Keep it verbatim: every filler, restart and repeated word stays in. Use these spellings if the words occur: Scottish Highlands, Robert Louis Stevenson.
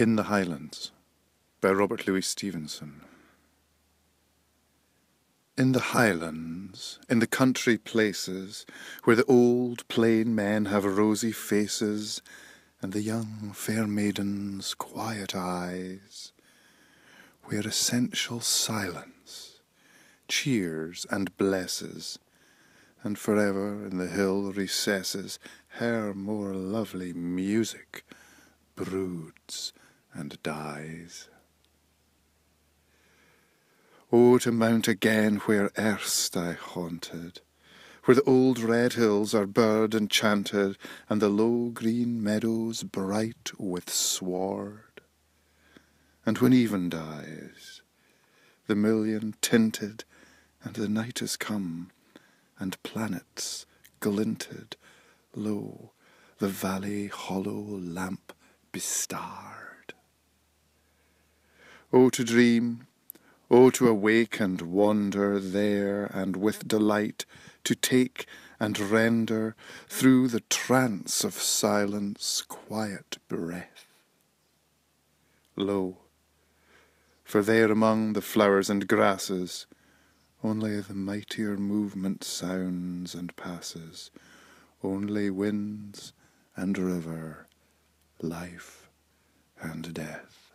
In the Highlands by Robert Louis Stevenson. In the highlands, in the country places, where the old plain men have rosy faces, and the young fair maidens quiet eyes, where essential silence cheers and blesses, and forever in the hill recesses her more lovely music broods and dies. Oh, to mount again where erst I haunted, where the old red hills are bird enchanted, and the low green meadows bright with sward. And when even dies, the million tinted, and the night is come, and planets glinted, lo, the valley hollow lamp bestarred. Oh, to dream, oh, to awake and wander there, and with delight to take and render through the trance of silence quiet breath. Lo, for there among the flowers and grasses only the mightier movement sounds and passes, only winds and river, life and death.